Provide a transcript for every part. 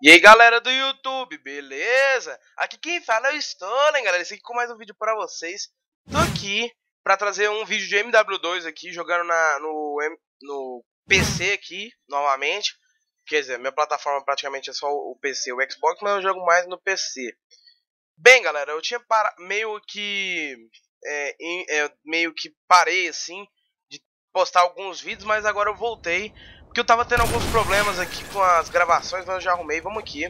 E aí galera do YouTube, beleza? Aqui quem fala é o Stolen, galera, esse aqui com mais um vídeo pra vocês. Tô aqui pra trazer um vídeo de MW2 aqui, jogando no PC aqui, novamente. Quer dizer, minha plataforma praticamente é só o PC, o Xbox, mas eu jogo mais no PC. Bem galera, eu tinha meio que parei assim, de postar alguns vídeos, mas agora eu voltei. Porque eu tava tendo alguns problemas aqui com as gravações, mas eu já arrumei. Vamos aqui.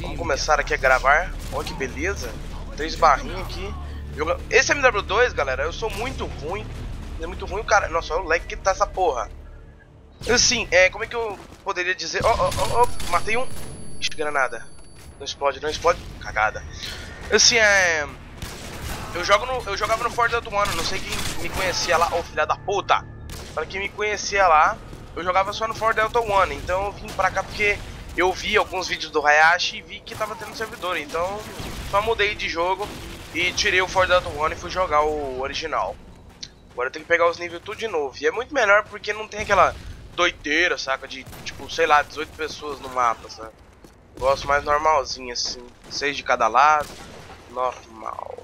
Vamos começar aqui a gravar. Olha que beleza. 3 barrinhos aqui. Esse MW2, galera, eu sou muito ruim. É muito ruim o cara. Nossa, olha o lag que tá essa porra. Assim, como é que eu poderia dizer? Oh, matei um. Ixi, granada. Não explode, não explode. Cagada. Assim, eu jogava no Ford Delta One. Não sei quem me conhecia lá. Ô, filha da puta. Pra quem me conhecia lá, eu jogava só no Ford Delta One, então eu vim pra cá porque eu vi alguns vídeos do Hayashi e vi que tava tendo servidor, então só mudei de jogo e tirei o Ford Delta One e fui jogar o original. Agora eu tenho que pegar os níveis tudo de novo, e é muito melhor porque não tem aquela doideira, saca, de tipo, sei lá, 18 pessoas no mapa, saca? Eu gosto mais normalzinho assim, 6 de cada lado, normal.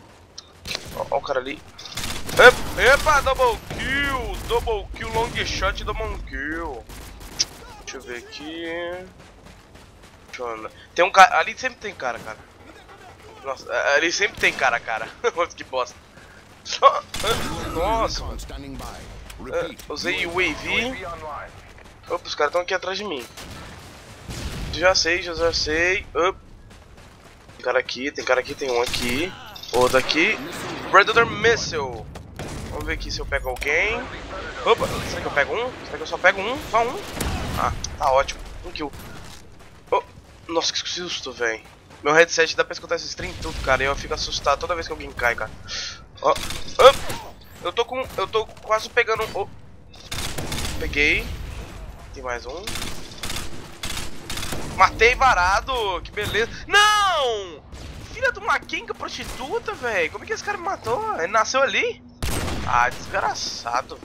Ó o cara ali. Epa, double kill, long shot, double kill. Deixa eu ver aqui. Tem um cara, ali sempre tem cara. Nossa, ali sempre tem cara. Que bosta. Nossa. Usei o wave. Opa, os caras estão aqui atrás de mim. Já sei. Tem cara aqui, tem um aqui. Outro aqui. Predator Missile. Vamos ver aqui se eu pego alguém. Opa, será que eu pego um? Será que eu só pego um? Só um? Ah, tá ótimo. Um kill. Oh, nossa, que susto, velho. Meu headset dá pra escutar esse stream tudo, cara. E eu fico assustado toda vez que alguém cai, cara. Ó, oh, eu tô quase pegando um. Oh. Peguei. Tem mais um. Matei varado. Que beleza. Não! Filha de uma quenga prostituta, velho. Como é que esse cara me matou? Ele nasceu ali? Ah, desgraçado.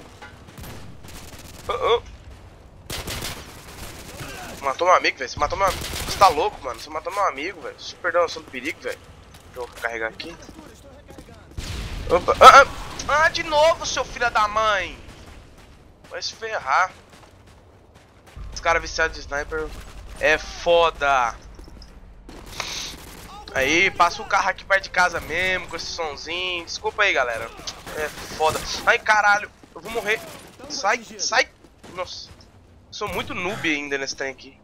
Matou meu amigo, velho. Você matou meu amigo. Você tá louco, mano. Você matou meu amigo, velho. Perdão, eu sou do perigo, velho. Deixa eu carregar aqui. Opa. Ah, de novo, seu filho da mãe. Vai se ferrar. Os caras viciados de sniper é foda. Aí, passa o carro aqui perto de casa mesmo, com esse sonzinho. Desculpa aí, galera. É foda. Ai, caralho. Eu vou morrer. Sai, sai. Nossa. Sou muito noob ainda nesse trem aqui.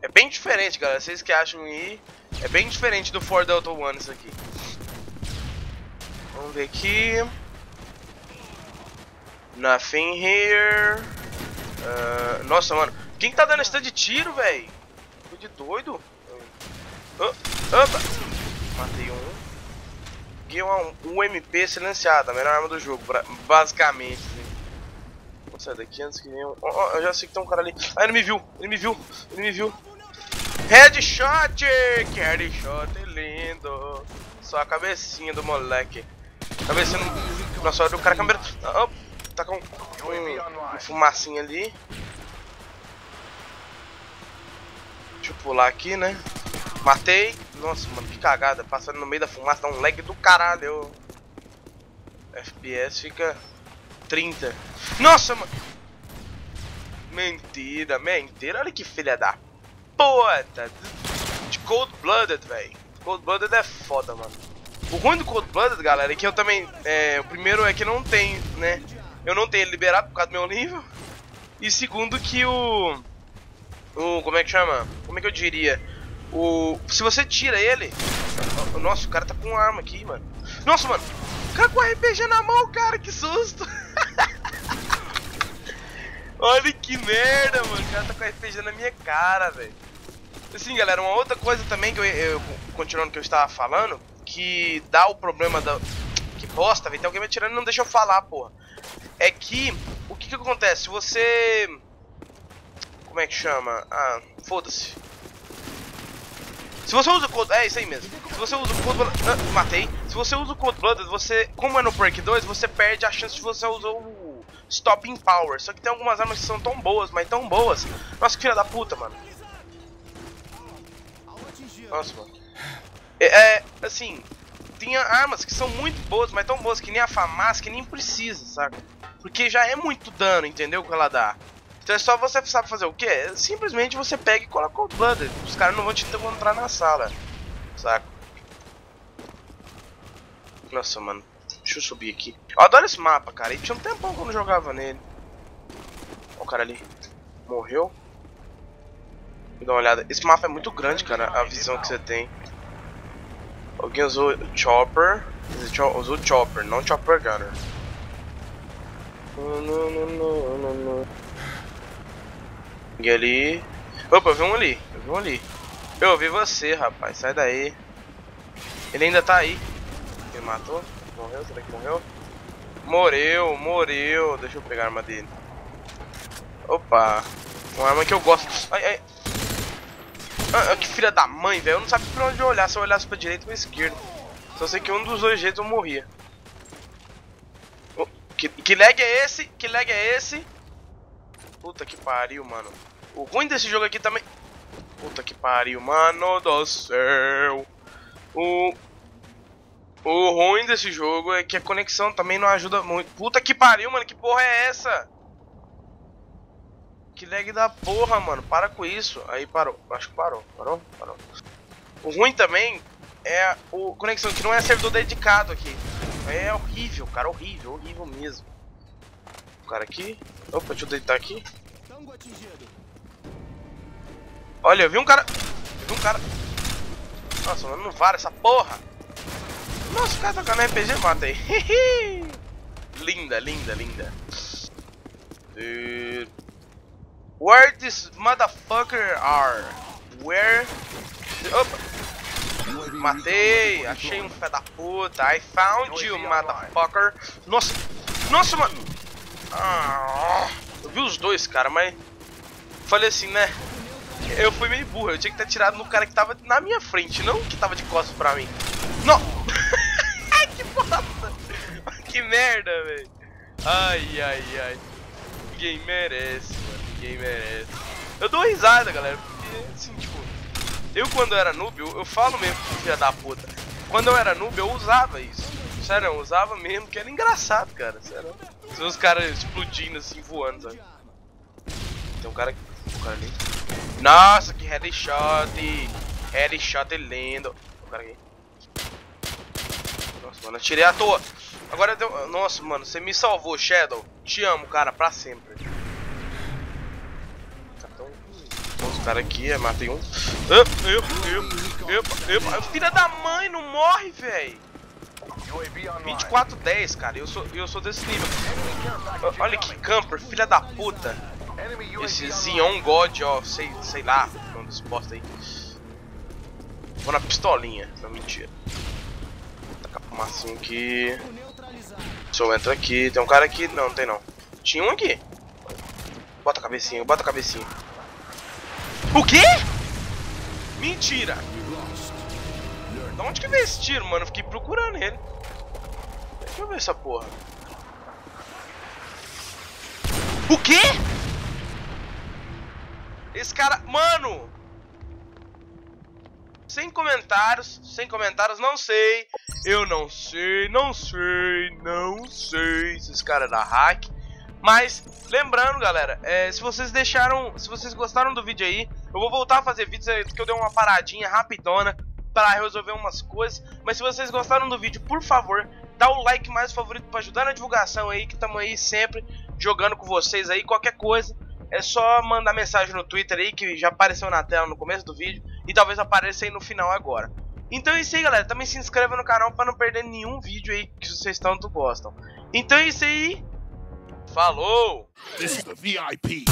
É bem diferente, galera. Vocês que acham aí. É bem diferente do Ford Delta One isso aqui. Vamos ver aqui. Nothing here. Nossa, mano. Quem que tá dando esse de tiro, velho? Tô de doido. Opa. Matei um. Peguei um MP silenciado, a melhor arma do jogo, basicamente. Vou sair daqui antes que nenhum. Oh, eu já sei que tem um cara ali. Ah, ele me viu. Headshot! Que headshot lindo! Só a cabecinha do moleque. Cabecinha do. Nossa, olha o cara câmera. Oh, tá com um fumacinha ali. Deixa eu pular aqui, né? Matei. Nossa, mano, que cagada. Passando no meio da fumaça, dá um lag do caralho. FPS fica 30. Nossa, mano. Mentira. Olha que filha da puta. De Cold Blooded, velho. Cold Blooded é foda, mano. O ruim do Cold Blooded, galera, é que eu também... o primeiro é que não tem, né? Eu não tenho ele liberado por causa do meu nível. E segundo que o como é que chama? Como é que eu diria? Se você tira ele... Nossa, o cara tá com arma aqui, mano. Nossa, mano. O cara com RPG na mão, cara. Que susto. Olha que merda, mano. O cara tá com RPG na minha cara, velho. Assim, galera, uma outra coisa também que eu continuando o que eu estava falando, que dá o problema da... Que bosta, velho. Tem alguém me atirando e não deixa eu falar, porra. É que... O que que acontece? Se você... Como é que chama? Ah, foda-se. Se você usa o Cold... É isso aí mesmo. Se você usa o Cold Blooded... Ah, matei. Se você usa o Cold Blooded, você... Como é no Perk 2, você perde a chance de você usar o Stopping Power. Só que tem algumas armas que são tão boas, mas tão boas. Nossa, que filha da puta, mano. Nossa, mano. Assim, tinha armas que são muito boas, mas tão boas que nem a FAMAS, que nem precisa, saca? Porque já é muito dano, entendeu? Que ela dá. Então é só você saber fazer o quê? Simplesmente você pega e coloca Cold Blooded. Os caras não vão te encontrar na sala, saca? Nossa, mano. Deixa eu subir aqui. Eu adoro esse mapa, cara. E tinha um tempão quando eu jogava nele. Ó o cara ali. Morreu. Vou dar uma olhada. Esse mapa é muito grande, cara. A visão que você tem. Alguém usou Chopper. Usou Chopper, não Chopper Gunner. Não. Ninguém ali. Opa, eu vi um ali. Eu vi você, rapaz. Sai daí. Ele ainda tá aí. Ele matou. Morreu? Será que morreu? Morreu. Deixa eu pegar a arma dele. Opa. Uma arma que eu gosto. Ai. Ah, que filha da mãe, velho. Eu não sabia pra onde eu olhar. Se eu olhasse pra direita ou pra esquerda. Só sei que um dos dois jeitos eu morria. Oh, que lag é esse? Puta que pariu, mano. O ruim desse jogo aqui também... Puta que pariu, mano do céu. O ruim desse jogo é que a conexão também não ajuda muito. Puta que pariu, mano. Que porra é essa? Que lag da porra, mano. Para com isso. Aí parou. Acho que parou. Parou. O ruim também é a conexão, que não é servidor dedicado aqui. É horrível, cara. Horrível mesmo. O cara aqui. Opa, deixa eu deitar aqui. Olha, eu vi um cara. Nossa, mano, não vara essa porra. Nossa, o cara tá com a RPG, mata aí. Linda. Where this motherfucker are? Where? Opa! Matei! Achei um pé da puta! I found you, motherfucker! Nossa! Nossa, mano! Ah, eu vi os dois, cara, mas... Falei assim, né? Eu fui meio burro, eu tinha que ter atirado no cara que tava na minha frente, não que tava de costas pra mim. Não! Ai, que bosta! Que merda, velho! Ai. Ninguém merece, mano. Eu dou risada, galera, porque assim, tipo... Eu quando era noob, eu falo mesmo que filha da puta. Quando eu era noob, eu usava isso. Sério, eu usava mesmo, que era engraçado, cara. Sério. Os caras explodindo assim, voando, sabe? Tem um cara aqui. O cara ali. Nossa, que headshot! Headshot lindo. O cara aqui. Nossa, mano, eu tirei à toa. Agora deu... Nossa, mano, você me salvou, Shadow. Te amo, cara, pra sempre. Os caras aqui, matei um. Filha da mãe, não morre, velho. 24-10, cara. Eu sou desse nível. Olha que camper, filha da puta. Esse Zion God, ó. Sei lá. Não desposta aí. Vou na pistolinha. Não, mentira. Tacar pro massinho aqui. Se eu entro aqui, tem um cara aqui. Não, não tem não. Tinha um aqui. Bota a cabecinha, O quê? Mentira! Da onde que veio esse tiro, mano? Eu fiquei procurando ele. Deixa eu ver essa porra. O quê? Esse cara... Mano! Sem comentários, não sei. Eu não sei se esse cara é da hack. Mas, lembrando, galera, se vocês gostaram do vídeo aí, eu vou voltar a fazer vídeos, que eu dei uma paradinha rapidona pra resolver umas coisas. Mas se vocês gostaram do vídeo, por favor, dá o like mais favorito pra ajudar na divulgação aí, que tamo aí sempre jogando com vocês aí. Qualquer coisa, é só mandar mensagem no Twitter aí, que já apareceu na tela no começo do vídeo, e talvez apareça aí no final agora. Então é isso aí, galera, também se inscreva no canal pra não perder nenhum vídeo aí que vocês tanto gostam. Então é isso aí. Falou! This is the VIP.